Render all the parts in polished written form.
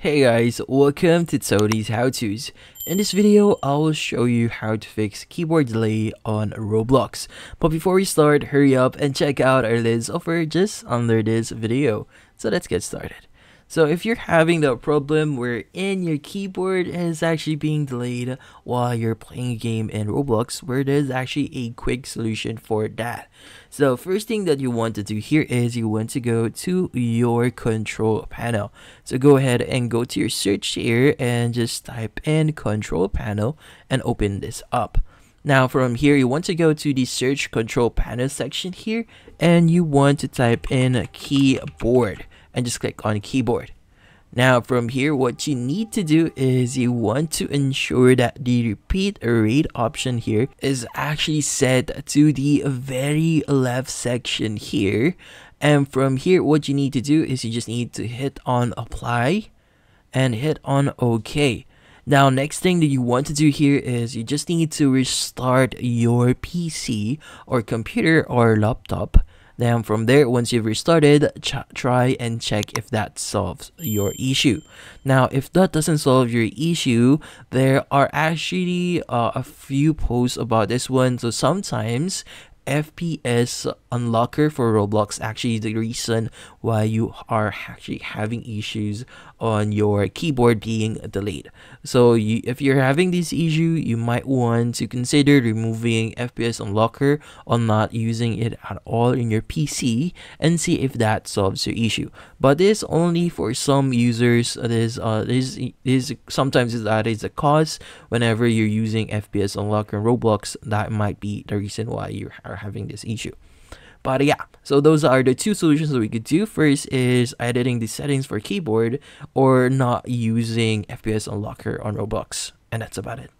Hey guys, welcome to Tony's How-Tos. In this video, I will show you how to fix keyboard delay on Roblox. But before we start, hurry up and check out our latest offer just under this video. So let's get started. So if you're having that problem wherein your keyboard is actually being delayed while you're playing a game in Roblox, where there's actually a quick solution for that. So first thing that you want to do here is you want to go to your control panel. So go ahead and go to your search here and just type in control panel and open this up. Now from here, you want to go to the search control panel section here and you want to type in keyboard. And just click on keyboard. Now from here, what you need to do is you want to ensure that the repeat rate option here is actually set to the very left section here. And from here, what you need to do is you just need to hit on apply and hit on OK. Now next thing that you want to do here is you just need to restart your PC or computer or laptop. Then from there, once you've restarted, try and check if that solves your issue. Now, if that doesn't solve your issue, there are actually a few posts about this one. So sometimes FPS Unlocker for Roblox actually the reason why you are actually having issues on your keyboard being delayed. So if you're having this issue, you might want to consider removing FPS Unlocker or not using it at all in your PC and see if that solves your issue. But this only for some users. Sometimes that is the cause. Whenever you're using FPS Unlocker in Roblox, that might be the reason why you are having this issue. But yeah, so those are the two solutions that we could do. First is editing the settings for keyboard or not using FPS Unlocker on Roblox. And that's about it.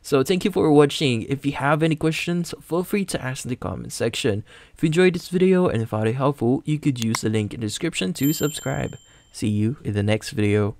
So thank you for watching. If you have any questions, feel free to ask in the comment section. If you enjoyed this video and found it helpful, you could use the link in the description to subscribe. See you in the next video.